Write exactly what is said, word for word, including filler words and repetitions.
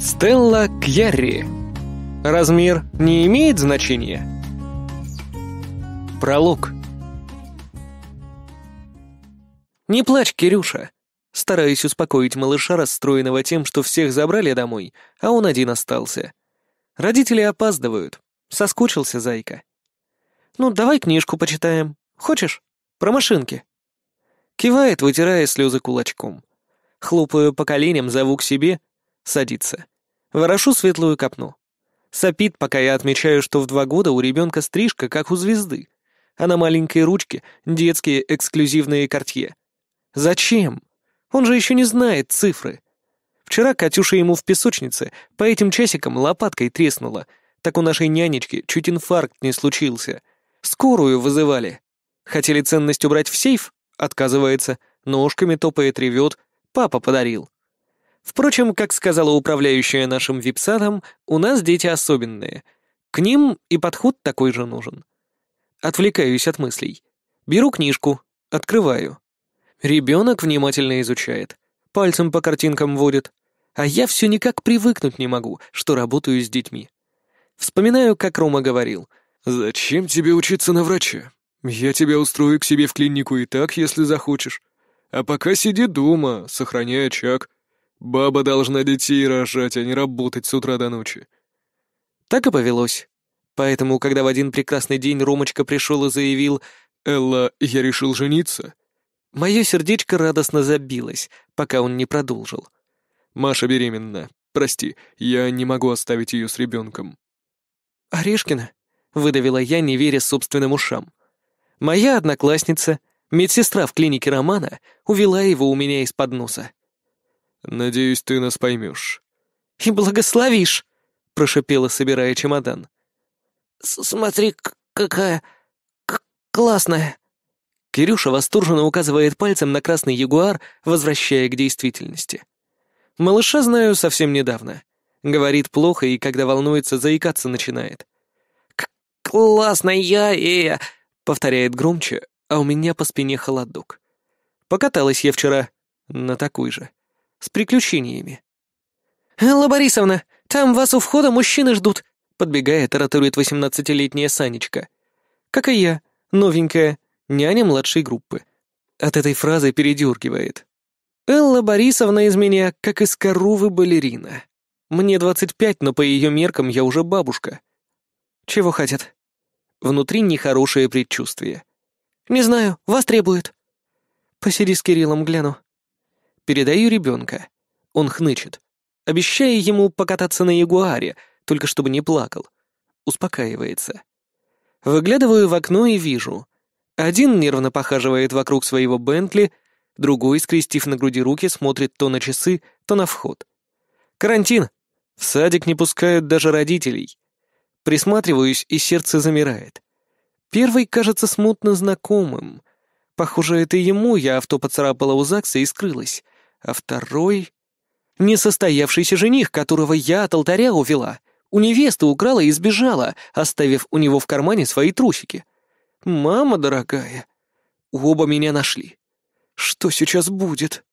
Стелла Кьярри. Размер не имеет значения. Пролог. «Не плачь, Кирюша», стараясь успокоить малыша, расстроенного тем, что всех забрали домой, а он один остался. «Родители опаздывают. Соскучился, зайка». «Ну, давай книжку почитаем. Хочешь? Про машинки». Кивает, вытирая слезы кулачком. Хлопаю по коленям, зову к себе. Садится. Ворошу светлую копну. Сопит, пока я отмечаю, что в два года у ребенка стрижка, как у звезды. А на маленькой ручке детские эксклюзивные кортье. Зачем? Он же еще не знает цифры. Вчера Катюша ему в песочнице по этим часикам лопаткой треснула. Так у нашей нянечки чуть инфаркт не случился. Скорую вызывали. Хотели ценность убрать в сейф? Отказывается. Ножками топает, ревет. Папа подарил. Впрочем, как сказала управляющая нашим випсатом, у нас дети особенные. К ним и подход такой же нужен. Отвлекаюсь от мыслей. Беру книжку, открываю. Ребенок внимательно изучает, пальцем по картинкам водит. А я все никак привыкнуть не могу, что работаю с детьми. Вспоминаю, как Рома говорил. «Зачем тебе учиться на врача? Я тебя устрою к себе в клинику и так, если захочешь. А пока сиди дома, сохраняй очаг. Баба должна детей рожать, а не работать с утра до ночи». Так и повелось. Поэтому, когда в один прекрасный день Ромочка пришел и заявил: «Элла, я решил жениться», мое сердечко радостно забилось, пока он не продолжил. «Маша беременна. Прости, я не могу оставить ее с ребенком». «Орешкина?» — выдавила я, не веря собственным ушам. «Моя одноклассница, медсестра в клинике Романа, увела его у меня из-под носа». «Надеюсь, ты нас поймешь». «И благословишь!» — прошипела, собирая чемодан. «Смотри, какая классная!» Кирюша восторженно указывает пальцем на красный ягуар, возвращая к действительности. Малыша знаю совсем недавно. Говорит плохо и, когда волнуется, заикаться начинает. «Классная!» э — повторяет громче, а у меня по спине холодок. Покаталась я вчера на такой же. С приключениями. «Элла Борисовна, там вас у входа мужчины ждут!» — подбегая, тараторит восемнадцатилетняя Санечка. «Как и я, новенькая». Няня младшей группы. От этой фразы передергивает. Элла Борисовна из меня, как из коровы, балерина. Мне двадцать пять, но по ее меркам я уже бабушка. Чего хотят? Внутри нехорошее предчувствие. Не знаю, вас требуют. Посиди с Кириллом, гляну. Передаю ребенка. Он хнычет. Обещаю ему покататься на ягуаре, только чтобы не плакал. Успокаивается. Выглядываю в окно и вижу. Один нервно похаживает вокруг своего Бентли, другой, скрестив на груди руки, смотрит то на часы, то на вход. Карантин! В садик не пускают даже родителей. Присматриваюсь, и сердце замирает. Первый кажется смутно знакомым. Похоже, это ему я авто поцарапала у ЗАГСа и скрылась. А второй... Несостоявшийся жених, которого я от алтаря увела. У невесты украла и сбежала, оставив у него в кармане свои трусики. «Мама дорогая, оба меня нашли. Что сейчас будет?»